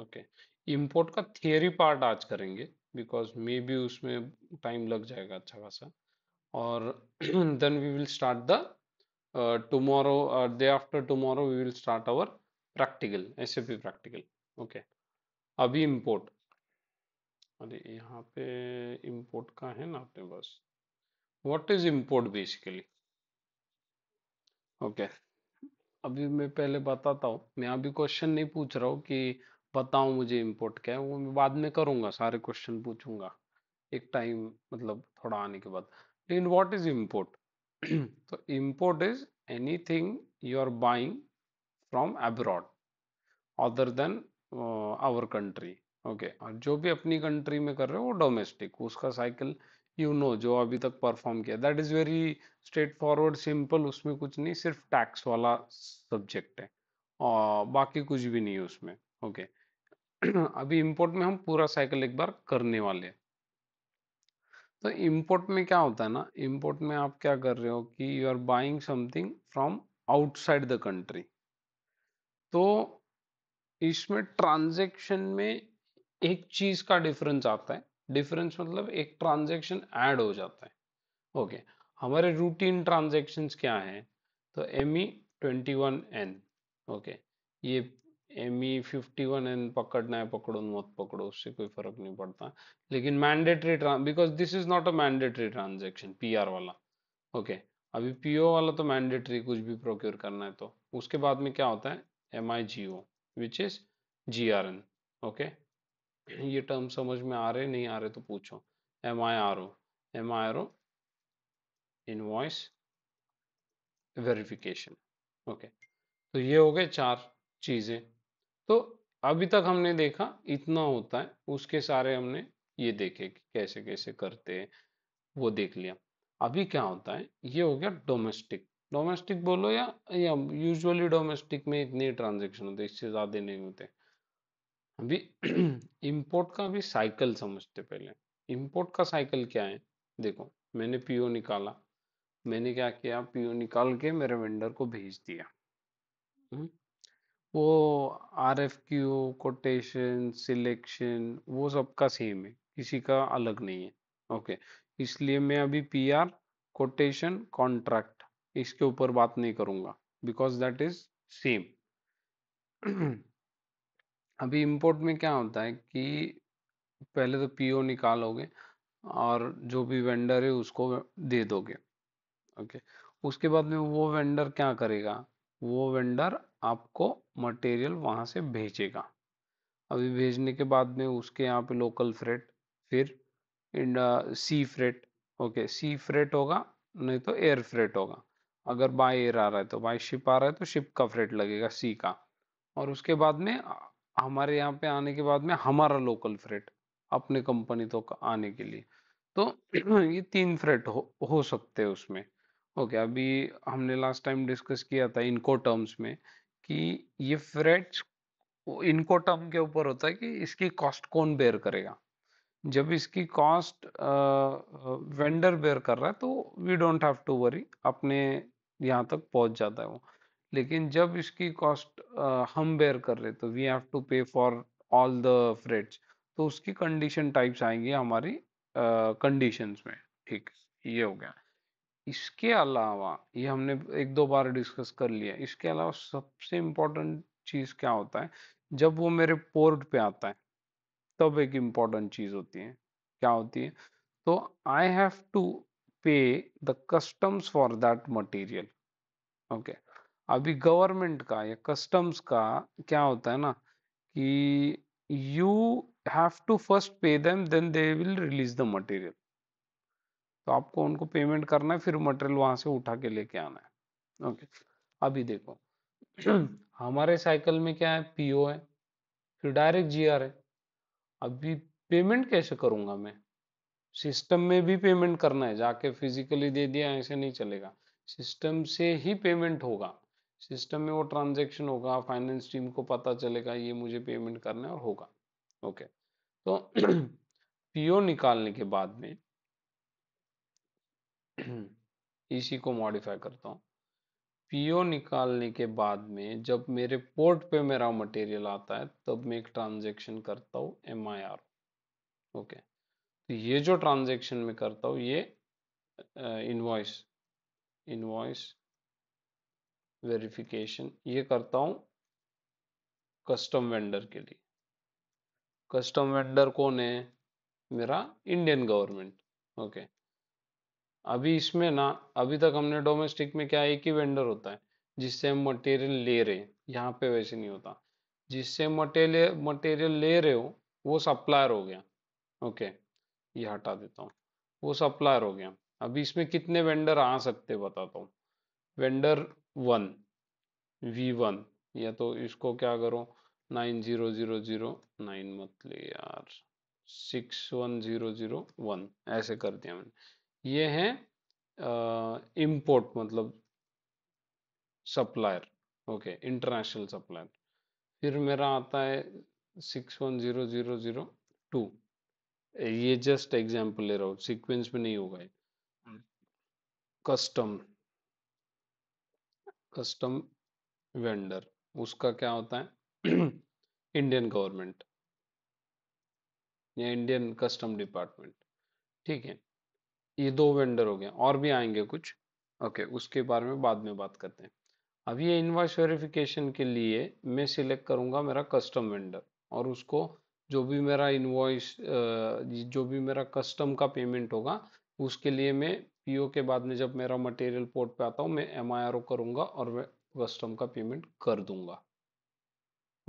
okay. Import का थियरी पार्ट आज करेंगे बिकॉज मे बी उसमें टाइम लग जाएगा अच्छा खासा, और then we will start the tomorrow day after tomorrow we will start our practical SAP practical, okay. अभी इम्पोर्ट, अरे यहाँ पे इम्पोर्ट का है ना अपने पास, what is import basically, okay. अभी मैं पहले बताता हूँ, मैं अभी क्वेश्चन नहीं पूछ रहा हूँ कि बताओ मुझे इम्पोर्ट क्या है, वो मैं बाद में करूँगा, सारे क्वेश्चन पूछूंगा एक टाइम, मतलब थोड़ा आने के बाद। लेकिन व्हाट इज इम्पोर्ट? तो import is anything you are buying from abroad other than our country, okay. और जो भी अपनी कंट्री में कर रहे हो वो डोमेस्टिक, उसका साइकिल यू नो जो अभी तक परफॉर्म किया, that is very straightforward simple, उसमें कुछ नहीं, सिर्फ टैक्स वाला सब्जेक्ट है और बाकी कुछ भी नहीं है उसमें, ओके अभी इम्पोर्ट में हम पूरा साइकिल एक बार करने वाले हैं। तो इम्पोर्ट में क्या होता है ना, इम्पोर्ट में आप क्या कर रहे हो कि you are buying something from outside the country. तो इसमें ट्रांजेक्शन में एक चीज का डिफरेंस आता है, डिफरेंस मतलब एक ट्रांजेक्शन ऐड हो जाता है, ओके। हमारे रूटीन ट्रांजेक्शन्स क्या हैं? तो ME21N, ओके, ये ME51N पकड़ना है, पकड़ो मत पकड़ो, उससे कोई फर्क नहीं पड़ता। लेकिन mandatory, because this is not a mandatory transaction, PR वाला, ओके। अभी PO वाला तो मैंडेटरी, कुछ भी प्रोक्योर करना है। तो उसके बाद में क्या होता है MIGO which is GRN, okay. ये टर्म समझ में आ रहे नहीं आ रहे तो पूछो। MIRO invoice verification, okay. तो ये हो गए चार चीजें। तो अभी तक हमने देखा इतना होता है, उसके सारे हमने ये देखे कि कैसे कैसे करते हैं, वो देख लिया। अभी क्या होता है, ये हो गया डोमेस्टिक। डोमेस्टिक बोलो या यूजुअली डोमेस्टिक में इतने ट्रांजेक्शन होते, इससे ज्यादा नहीं होते। अभी इंपोर्ट का भी साइकिल समझते पहले। इंपोर्ट का साइकिल क्या है? देखो, मैंने पीओ निकाला, मैंने क्या किया, पीओ निकाल के मेरे वेंडर को भेज दिया। वो RFQ, कोटेशन, सिलेक्शन, वो सबका सेम है, किसी का अलग नहीं है, ओके। इसलिए मैं अभी PR, कोटेशन, कॉन्ट्रैक्ट, इसके ऊपर बात नहीं करूंगा बिकॉज दैट इज सेम। अभी इंपोर्ट में क्या होता है कि पहले तो पीओ निकालोगे और जो भी वेंडर है उसको दे दोगे, ओके। उसके बाद में वो वेंडर क्या करेगा, वो वेंडर आपको मटेरियल वहां से भेजेगा। अभी भेजने के बाद में उसके यहाँ पे लोकल फ्रेट, फिर sea freight, okay. Sea freight होगा, नहीं तो एयर फ्रेट होगा। अगर बाय एयर आ रहा है तो बाय शिप आ रहा है तो शिप का फ्रेट लगेगा, सी का। और उसके बाद में हमारे यहाँ पे आने के बाद में हमारा लोकल फ्रेट अपने कंपनी तो आने के लिए। तो ये तीन फ्रेट हो सकते हैं उसमें, ओके। अभी हमने लास्ट टाइम डिस्कस किया था इनको टर्म्स में कि ये फ्रेट इनको टर्म के ऊपर होता है कि इसकी कॉस्ट कौन बेयर करेगा। जब इसकी कॉस्ट वेंडर बेयर कर रहा है तो we don't have to worry, अपने यहाँ तक पहुँच जाता है वो। लेकिन जब इसकी कॉस्ट हम बेयर कर रहे तो we have to pay for all the freights, तो उसकी कंडीशन टाइप्स आएंगी हमारी कंडीशंस में, ठीक। ये हो गया। इसके अलावा ये हमने एक दो बार डिस्कस कर लिया। इसके अलावा सबसे इम्पोर्टेंट चीज़ क्या होता है, जब वो मेरे पोर्ट पे आता है तब एक इम्पोर्टेंट चीज़ होती है। क्या होती है? तो I have to pay the customs for that material, okay. अभी गवर्नमेंट का या कस्टम्स का क्या होता है ना कि you have to first pay them then they will release the material. तो आपको उनको पेमेंट करना है, फिर मटेरियल वहां से उठा के लेके आना है, ओके। अभी देखो हमारे साइकिल में क्या है, पीओ है, फिर डायरेक्ट जीआर है। अभी पेमेंट कैसे करूंगा मैं? सिस्टम में भी पेमेंट करना है, जाके फिजिकली दे दिया ऐसे नहीं चलेगा, सिस्टम से ही पेमेंट होगा। सिस्टम में वो ट्रांजैक्शन होगा, फाइनेंस टीम को पता चलेगा ये मुझे पेमेंट करना है और होगा, ओके। तो पीओ निकालने के बाद में इसी को मॉडिफाई करता हूँ। पीओ निकालने के बाद में जब मेरे पोर्ट पे मेरा मटेरियल आता है तब मैं एक ट्रांजैक्शन करता हूँ MIR, ओके। तो ये जो ट्रांजैक्शन में करता हूँ ये इनवॉइस वेरिफिकेशन, ये करता हूँ कस्टम वेंडर के लिए। कस्टम वेंडर कौन है? मेरा इंडियन गवर्नमेंट, ओके। अभी इसमें ना, अभी तक हमने डोमेस्टिक में क्या है, एक ही वेंडर होता है, जिससे हम मटेरियल ले रहे हैं, यहाँ पे वैसे नहीं होता। जिससे मटेरियल ले रहे हो वो सप्लायर हो गया। ओके, ये हटा देता हूँ, वो सप्लायर हो गया। अभी इसमें कितने वेंडर आ सकते बताता हूँ। वेंडर वन, V1, या तो इसको क्या करो 90009 मत ले यार, 61001 ऐसे कर दिया मैंने। ये है इम्पोर्ट मतलब सप्लायर, ओके इंटरनेशनल सप्लायर। फिर मेरा आता है 610002, ये जस्ट एग्जांपल ले रहा हूँ, सीक्वेंस में नहीं होगा। कस्टम वेंडर उसका क्या होता है इंडियन गवर्नमेंट या इंडियन कस्टम डिपार्टमेंट, ठीक है। ये दो वेंडर हो गए, और भी आएंगे कुछ, ओके उसके बारे में बाद में बात करते हैं। अब ये इनवॉइस वेरिफिकेशन के लिए मैं सिलेक्ट करूंगा मेरा कस्टम वेंडर, और उसको जो भी मेरा इनवॉइस जो भी मेरा कस्टम का पेमेंट होगा उसके लिए मैं पीओ के बाद में जब मेरा मटेरियल पोर्ट पे आता हूँ मैं एमआईआरओ करूंगा और कस्टम का पेमेंट कर दूंगा।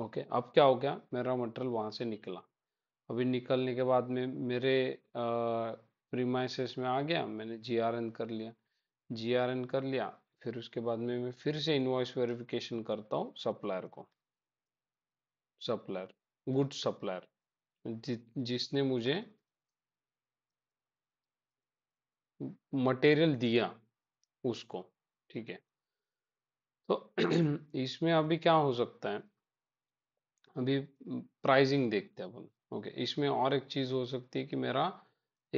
ओके, अब क्या हो गया, मेरा मटेरियल वहाँ से निकला। अभी निकलने के बाद में मेरे प्रीमाइसेस में आ गया, मैंने जीआरएन कर लिया। फिर उसके बाद में मैं फिर से इनवॉइस वेरिफिकेशन करता हूँ सप्लायर को, सप्लायर गुड सप्लायर जिसने मुझे मटेरियल दिया उसको, ठीक है। तो इसमें अभी क्या हो सकता है, अभी प्राइसिंग देखते हैं अपन। ओके, इसमें और एक चीज हो सकती है कि मेरा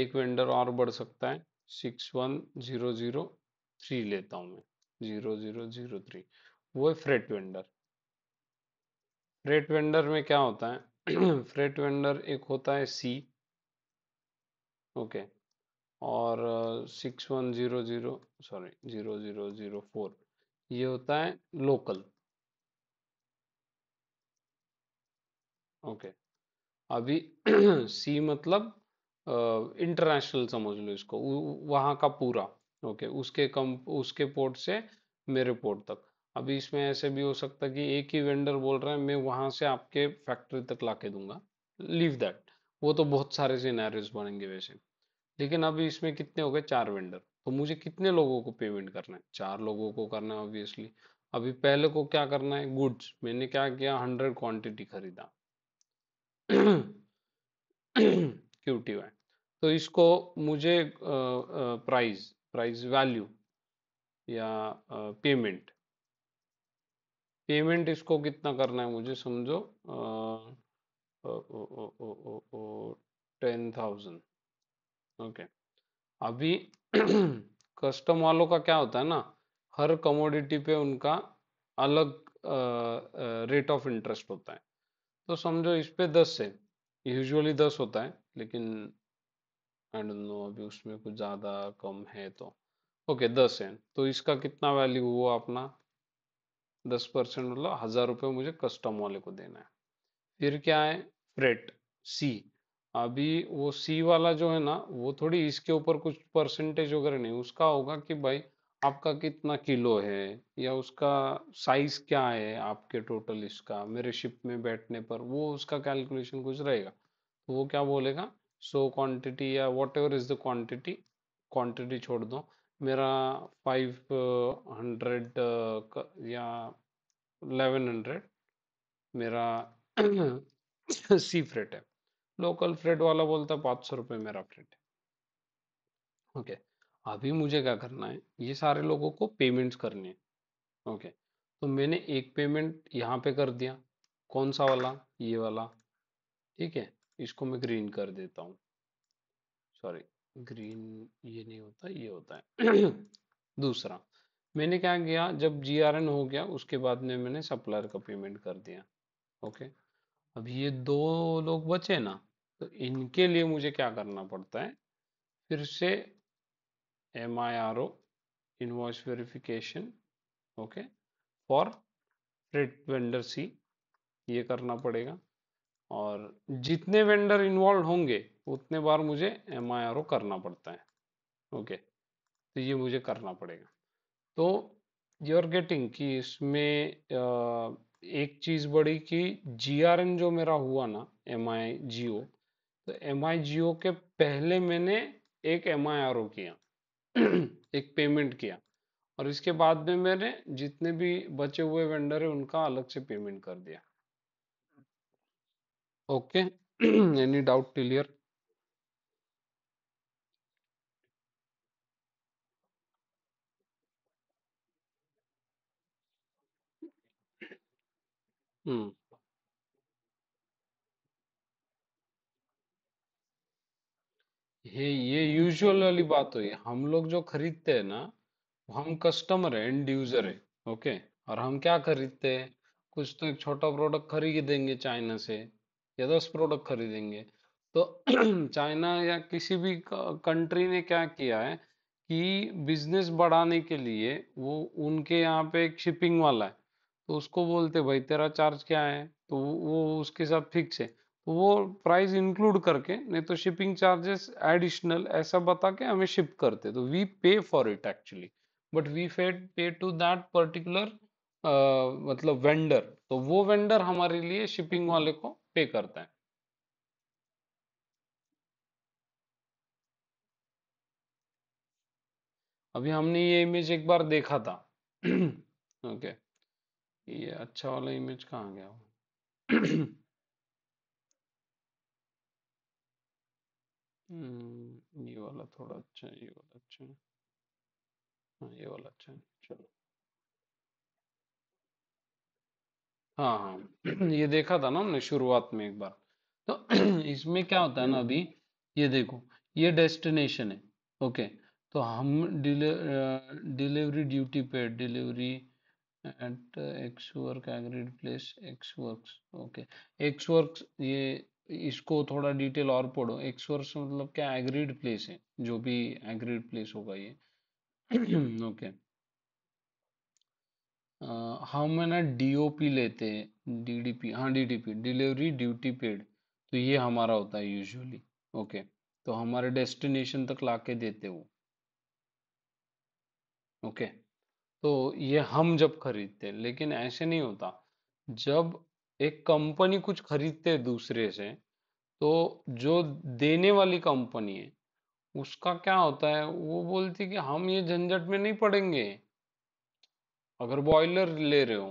एक वेंडर और बढ़ सकता है, 61003 लेता हूं मैं, 0003, वो है फ्रेट वेंडर। फ्रेट वेंडर में क्या होता है फ्रेट वेंडर एक होता है सी, ओके, और 0004 ये होता है लोकल। ओके, अभी सी मतलब इंटरनेशनल समझ लो इसको, वहां का पूरा, ओके उसके कम उसके पोर्ट से मेरे पोर्ट तक। अभी इसमें ऐसे भी हो सकता है कि एक ही वेंडर बोल रहा है मैं वहां से आपके फैक्ट्री तक लाके दूंगा, लीव दैट, वो तो बहुत सारे सिनेरियोस बनेंगे वैसे। लेकिन अभी इसमें कितने हो गए, 4 वेंडर। तो मुझे कितने लोगों को पेमेंट करना है, 4 लोगों को करना है ऑब्वियसली। अभी पहले को क्या करना है, गुड्स, मैंने क्या किया 100 क्वांटिटी खरीदा QTY, तो इसको मुझे प्राइस वैल्यू या पेमेंट इसको कितना करना है मुझे, समझो 10,000। ओके, अभी कस्टम वालों का क्या होता है ना, हर कमोडिटी पे उनका अलग रेट ऑफ इंटरेस्ट होता है। तो समझो इस पे 10 से यूजुअली 10 होता है, लेकिन आई डोंट नो अभी उसमें कुछ ज्यादा कम है तो ओके 10 है। तो इसका कितना वैल्यू हुआ अपना 10%, मतलब 1000 रुपये मुझे कस्टम वाले को देना है। फिर क्या है फ्रेट सी, अभी वो सी वाला जो है ना वो थोड़ी इसके ऊपर कुछ परसेंटेज वगैरह नहीं, उसका होगा कि भाई आपका कितना किलो है या उसका साइज क्या है आपके टोटल इसका मेरे शिप में बैठने पर, वो उसका कैलकुलेशन कुछ रहेगा। तो वो क्या बोलेगा 100 क्वांटिटी या whatever is the quantity छोड़ दो, मेरा 500 या 1100 मेरा सी फ्रेट है। लोकल फ्रेट वाला बोलता है 500 रुपये मेरा फ्रेट है। ओके, अभी मुझे क्या करना है, ये सारे लोगों को पेमेंट्स करने हैं। ओके, तो मैंने एक पेमेंट यहाँ पे कर दिया, कौन सा वाला, ये वाला, ठीक है। इसको मैं ग्रीन कर देता हूँ, सॉरी ग्रीन ये नहीं होता, ये होता है दूसरा। मैंने क्या किया, जब जीआरएन हो गया उसके बाद में मैंने सप्लायर का पेमेंट कर दिया। ओके, अब ये 2 लोग बचे ना, तो इनके लिए मुझे क्या करना पड़ता है, फिर से MIRO invoice verification, okay for freight vendor C, ये करना पड़ेगा। और जितने वेंडर इन्वॉल्व होंगे उतने बार मुझे MIRO करना पड़ता है। ओके, तो ये मुझे करना पड़ेगा। तो यू आर गेटिंग कि इसमें एक चीज बड़ी कि जीआरएन जो मेरा हुआ ना MIGO, तो MIGO के पहले मैंने एक MIRO किया एक पेमेंट किया और इसके बाद में मैंने जितने भी बचे हुए वेंडर है उनका अलग से पेमेंट कर दिया। Okay, any doubt clear? हम्म ये यूजुअल वाली बात हुई। हम लोग जो खरीदते हैं ना, हम कस्टमर है, एंड यूजर है। ओके, और हम क्या खरीदते हैं? कुछ तो एक छोटा प्रोडक्ट खरीदेंगे चाइना से या 10 प्रोडक्ट खरीदेंगे। तो चाइना या किसी भी कंट्री ने क्या किया है कि बिजनेस बढ़ाने के लिए वो उनके यहाँ पे एक शिपिंग वाला है तो उसको बोलते भाई तेरा चार्ज क्या है, तो वो उसके साथ फिक्स है, तो वो प्राइस इंक्लूड करके नहीं तो शिपिंग चार्जेस एडिशनल ऐसा बता के हमें शिप करते। तो we pay for it actually, but we pay to that particular मतलब वेंडर, तो वो वेंडर हमारे लिए शिपिंग वाले को पे करता है। अभी हमने ये इमेज एक बार देखा था। ओके, ये अच्छा वाला इमेज कहाँ गया? ये वाला थोड़ा अच्छा है, ये वाला अच्छा है, हाँ ये वाला अच्छा है, चलो। हाँ ये देखा था ना हमने शुरुआत में एक बार। तो इसमें क्या होता है ना, अभी ये देखो ये डेस्टिनेशन है। ओके, तो हम delivery duty pay delivery at ex work agreed place ex works. Okay, ex works ये इसको थोड़ा डिटेल और पढ़ो। एक्स वर्क्स मतलब क्या? एग्रीड प्लेस है, जो भी एग्रीड प्लेस होगा ये। ओके, हम है ना DOP लेते हैं, DDP, हाँ DDP डिलीवरी ड्यूटी पेड, तो ये हमारा होता है यूजुअली। ओके, तो हमारे डेस्टिनेशन तक लाके देते वो। ओके, तो ये हम जब खरीदते हैं, लेकिन ऐसे नहीं होता। जब एक कंपनी कुछ खरीदते है दूसरे से, तो जो देने वाली कंपनी है उसका क्या होता है, वो बोलती है कि हम ये झंझट में नहीं पड़ेंगे। अगर बॉयलर ले रहे हो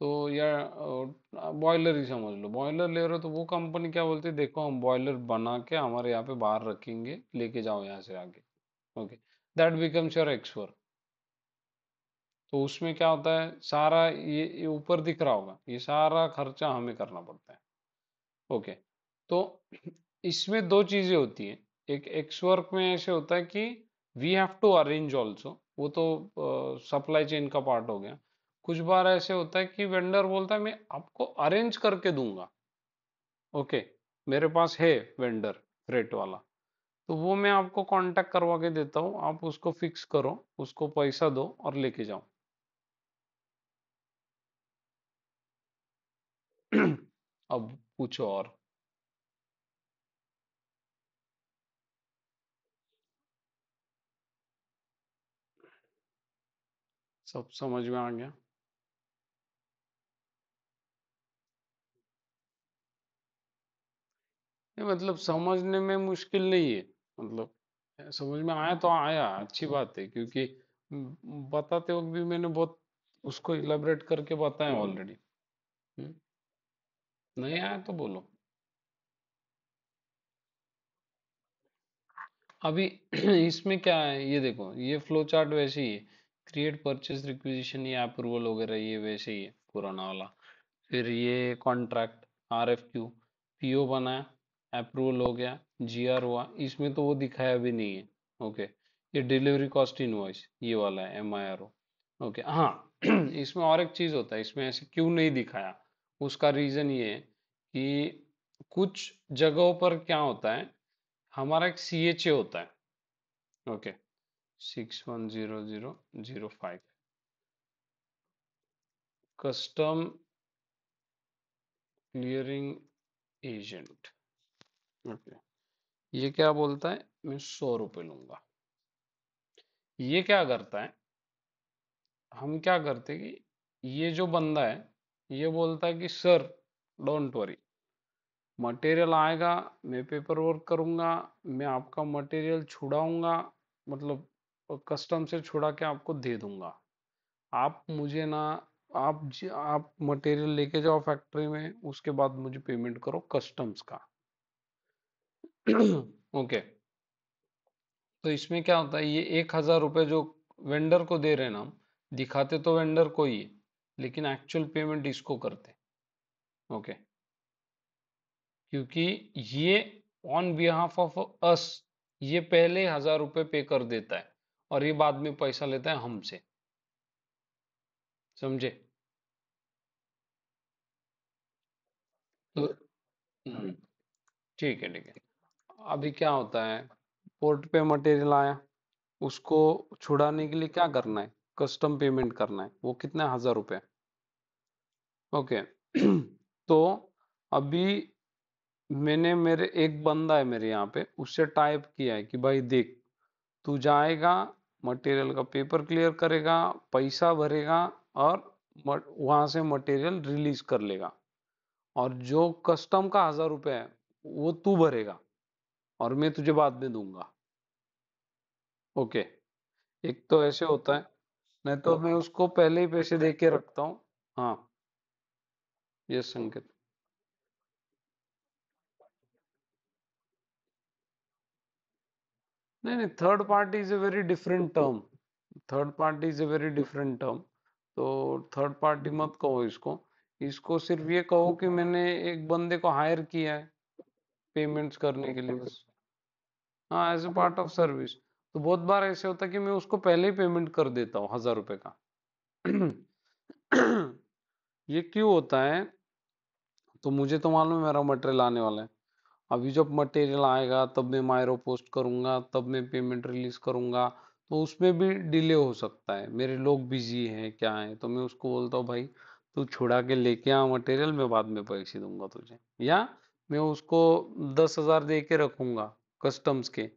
तो, या बॉयलर ही समझ लो, बॉयलर ले रहे हो तो वो कंपनी क्या बोलती है, देखो हम बॉयलर बना के हमारे यहाँ पे बाहर रखेंगे, लेके जाओ यहाँ से आगे। Okay, that becomes your export. तो उसमें क्या होता है, सारा ये ऊपर दिख रहा होगा, ये सारा खर्चा हमें करना पड़ता है। ओके, तो इसमें दो चीजें होती है। एक एक्स वर्क में ऐसे होता है कि we have to arrange also, वो तो सप्लाई चेन का पार्ट हो गया। कुछ बार ऐसे होता है कि वेंडर बोलता है मैं आपको अरेंज करके दूंगा। ओके, मेरे पास है वेंडर फ्रेट वाला, तो वो मैं आपको कांटेक्ट करवा के देता हूँ, आप उसको फिक्स करो, उसको पैसा दो और लेके जाओ। अब पूछो और। सब समझ में आ गया? नहीं, मतलब समझने में मुश्किल नहीं है, मतलब समझ में आया तो आया, अच्छी बात है, क्योंकि बताते वक्त भी मैंने बहुत उसको इलेबरेट करके बताया ऑलरेडी। नहीं आया तो बोलो। अभी इसमें क्या है, ये देखो ये फ्लो चार्ट वैसे ही है। क्रिएट परचेज रिक्विजिशन, ये अप्रूवल वगैरह ये वैसे ही है पुराना वाला। फिर ये कॉन्ट्रैक्ट RFQ, PO बनाया, अप्रूवल हो गया, GR हुआ, इसमें तो वो दिखाया भी नहीं है। ओके, ये डिलीवरी कॉस्ट इनवॉइस ये वाला है MIRO। ओके, हाँ इसमें और एक चीज होता है, इसमें ऐसे क्यों नहीं दिखाया, उसका रीजन ये है कि कुछ जगहों पर क्या होता है, हमारा एक CHA होता है। Okay, 610005 custom clearing agent. Okay, ये क्या बोलता है, मैं 100 रुपये लूंगा। ये क्या करता है, हम क्या करते कि ये जो बंदा है ये बोलता है कि सर डोंट वरी, मटेरियल आएगा, मैं पेपर वर्क करूँगा, मैं आपका मटेरियल छुड़ाऊँगा, मतलब कस्टम से छुड़ा के आपको दे दूँगा, आप मुझे ना आप मटेरियल लेके जाओ फैक्ट्री में, उसके बाद मुझे पेमेंट करो कस्टम्स का। ओके, तो इसमें क्या होता है, ये 1000 रुपये जो वेंडर को दे रहे हैं ना हम, दिखाते तो वेंडर को ही है लेकिन एक्चुअल पेमेंट इसको करते। ओके, क्योंकि ये ऑन बिहाफ ऑफ अस ये पहले 1000 रुपये पे कर देता है और ये बाद में पैसा लेता है हमसे, समझे? तो ठीक है ठीक है। अभी क्या होता है, पोर्ट पे मटेरियल आया, उसको छुड़ाने के लिए क्या करना है, कस्टम पेमेंट करना है, वो कितना है, 1000 रुपये। ओके, तो अभी मैंने मेरे एक बंदा है मेरे यहाँ पे, उससे टाइप किया है कि भाई देख, तू जाएगा मटेरियल का पेपर क्लियर करेगा, पैसा भरेगा और वहां से मटेरियल रिलीज कर लेगा, और जो कस्टम का 1000 रुपये है वो तू भरेगा और मैं तुझे बाद में दूंगा। ओके, एक तो ऐसे होता है, नहीं तो मैं उसको पहले ही पैसे दे के रखता हूँ। हाँ यस संकेत, नहीं, third party is a very different term, third party is a very different term, तो थर्ड पार्टी मत कहो इसको, इसको सिर्फ ये कहो कि मैंने एक बंदे को हायर किया है पेमेंट्स करने के लिए बस, हाँ as a part of service. तो बहुत बार ऐसे होता है कि मैं उसको पहले ही पेमेंट कर देता हूँ 1000 रुपये का। ये क्यों होता है, तो मुझे तो मालूम है मेरा मटेरियल आने वाला है, अभी जब मटेरियल आएगा तब मैं मायरो पोस्ट करूँगा, तब मैं पेमेंट रिलीज करूँगा, तो उसमें भी डिले हो सकता है, मेरे लोग बिजी हैं क्या है, तो मैं उसको बोलता हूँ भाई तू छुड़ा के लेके आ मटेरियल, मैं बाद में पैसे दूंगा तुझे, या मैं उसको 10,000 दे के रखूँगा कस्टम्स के,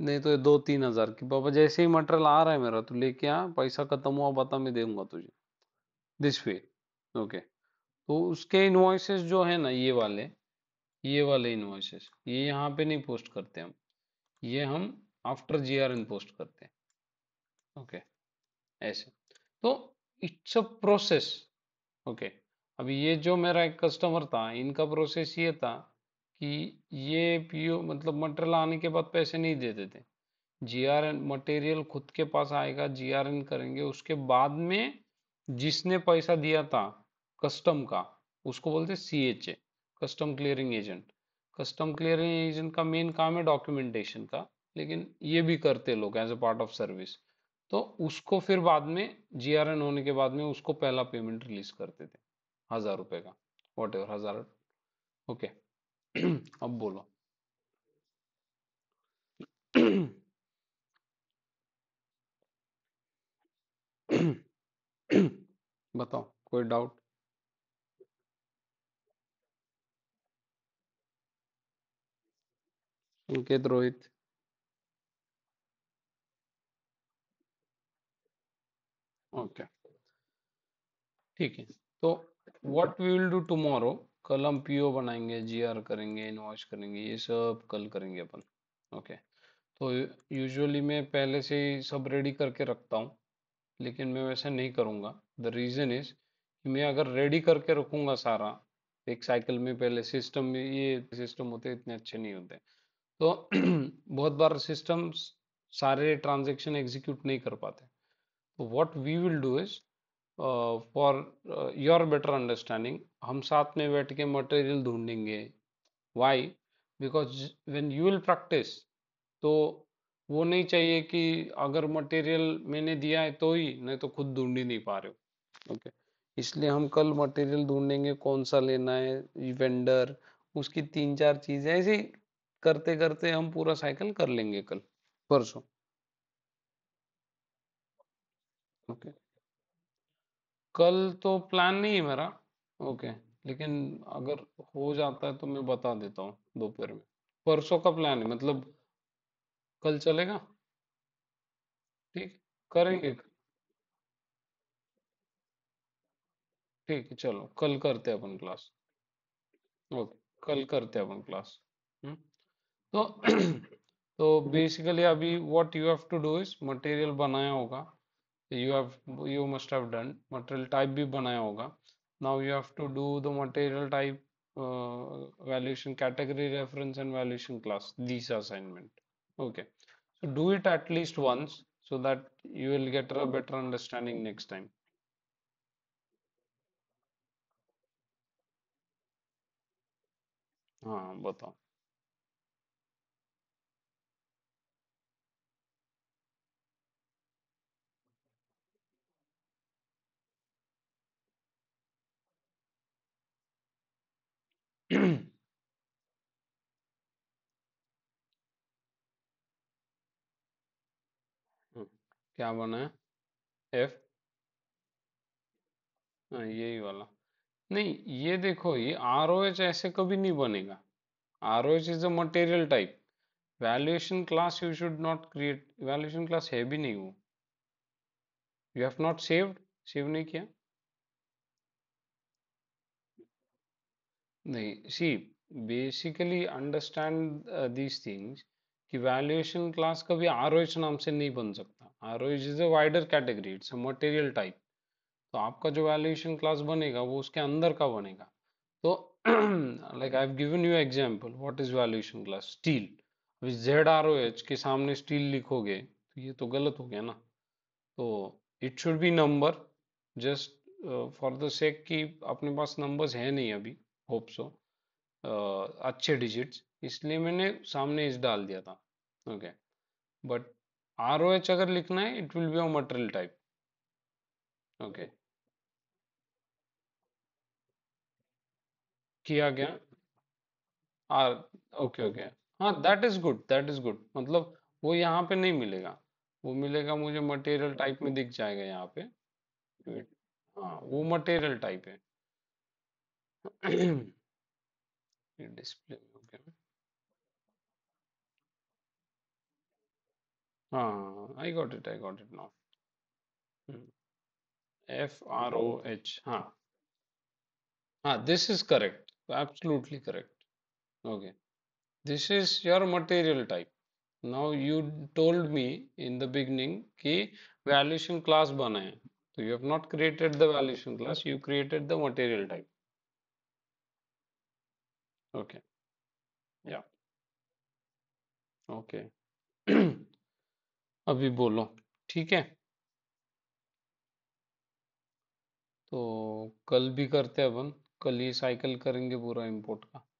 नहीं तो 2-3 हज़ार की, बाबा जैसे ही मटेरियल आ रहा है मेरा तू लेके आ, पैसा खत्म हुआ बता, मैं दूंगा तुझे, दिस वे। ओके, तो उसके इन्वॉइसेस जो है ना, ये वाले इन्वॉइसेस ये यहाँ पे नहीं पोस्ट करते हम, ये हम आफ्टर GRN पोस्ट करते हैं। ओके, ऐसे, तो इट्स अ प्रोसेस। ओके, अभी ये जो मेरा एक कस्टमर था, इनका प्रोसेस ये था कि ये PO मतलब मटेरियल आने के बाद पैसे नहीं देते थे, GRN मटेरियल खुद के पास आएगा, GRN करेंगे, उसके बाद में जिसने पैसा दिया था कस्टम का उसको बोलते CHA, custom clearing agent. Custom clearing agent का मेन काम है डॉक्यूमेंटेशन का, लेकिन ये भी करते लोग as a part of service, तो उसको फिर बाद में GRN होने के बाद में उसको पहला पेमेंट रिलीज करते थे 1000 रुपये का, वॉट एवर 1000। ओके, अब बोलो। बताओ कोई डाउट? संकेत, रोहित, ओके ठीक है। तो what we will do tomorrow, कल हम PO बनाएंगे, GR करेंगे, इनवॉइस करेंगे, ये सब कल करेंगे अपन। ओके, तो यूजुअली मैं पहले से ही सब रेडी करके रखता हूँ, लेकिन मैं वैसा नहीं करूँगा। द रीज़न इज कि मैं अगर रेडी करके रखूँगा सारा एक साइकिल में, पहले सिस्टम, ये सिस्टम होते इतने अच्छे नहीं होते, तो बहुत बार सिस्टम सारे ट्रांजेक्शन एग्जीक्यूट नहीं कर पाते। What we will do is for your better understanding, हम साथ में बैठ के मटेरियल ढूंढेंगे। Why? Because when you will practice, तो वो नहीं चाहिए कि अगर मटेरियल मैंने दिया है तो ही, नहीं तो खुद ढूंढ ही नहीं पा रहे हो। ओके, इसलिए हम कल मटेरियल ढूंढेंगे, कौन सा लेना है, वेंडर, उसकी 3-4 चीज़ें, ऐसे करते करते हम पूरा साइकिल कर लेंगे कल परसों। ओके, कल तो प्लान नहीं है मेरा। ओके, लेकिन अगर हो जाता है तो मैं बता देता हूँ दोपहर में। परसों का प्लान है, मतलब कल चलेगा? ठीक, करेंगे। ठीक है, चलो कल करते हैं अपन क्लास। ओके, कल करते हैं अपन क्लास। तो बेसिकली अभी what you have to do is, material बनाया होगा, you must have done, material type भी बनाया होगा। Now you have to do the material type valuation category reference and valuation class, these assignment. Okay, so do it at least once so that you will get a better understanding next time. हाँ बताओ, क्या बना है? F, हाँ यही वाला। नहीं, ये देखो, ये आरओएच ऐसे कभी नहीं बनेगा। ROH is a material type. Valuation class you should not create, valuation class है भी नहीं वो। You have not saved, save नहीं किया। नहीं, see basically understand these things कि वैल्यूएशन क्लास कभी आरओएच नाम से नहीं बन सकता। ROH is a wider category, it's a material type. तो आपका जो वैल्यूएशन क्लास बनेगा वो उसके अंदर का बनेगा। तो like I have given you example, what is valuation class? Steel. अभी जेड आरओएच के सामने स्टील लिखोगे तो ये तो गलत हो गया ना। तो it should be number, just for the sake कि अपने पास नंबर्स है नहीं अभी, होप सो, अच्छे डिजिट्स, इसलिए मैंने सामने इस डाल दिया था। ओके, बट आरओएच अगर लिखना है it will be a material type. Okay, किया गया आर, ओके ओके, हाँ that is good, that is good. मतलब वो यहाँ पे नहीं मिलेगा, वो मिलेगा मुझे मटेरियल टाइप में, दिख जाएगा यहाँ पे। हाँ वो मटेरियल टाइप है। डिस्प्ले ओके, हाँ I got it, I got it now. FROH, हाँ हाँ, this is correct, absolutely correct. Okay, this is your material type. Now you told me in the beginning कि वैल्यूएशन क्लास बनाए, तो you have not created the valuation class, you created the material type. Okay, yeah, okay. अभी बोलो, ठीक है, तो कल भी करते हैं अपन। कल ये साइकिल करेंगे पूरा इंपोर्ट का।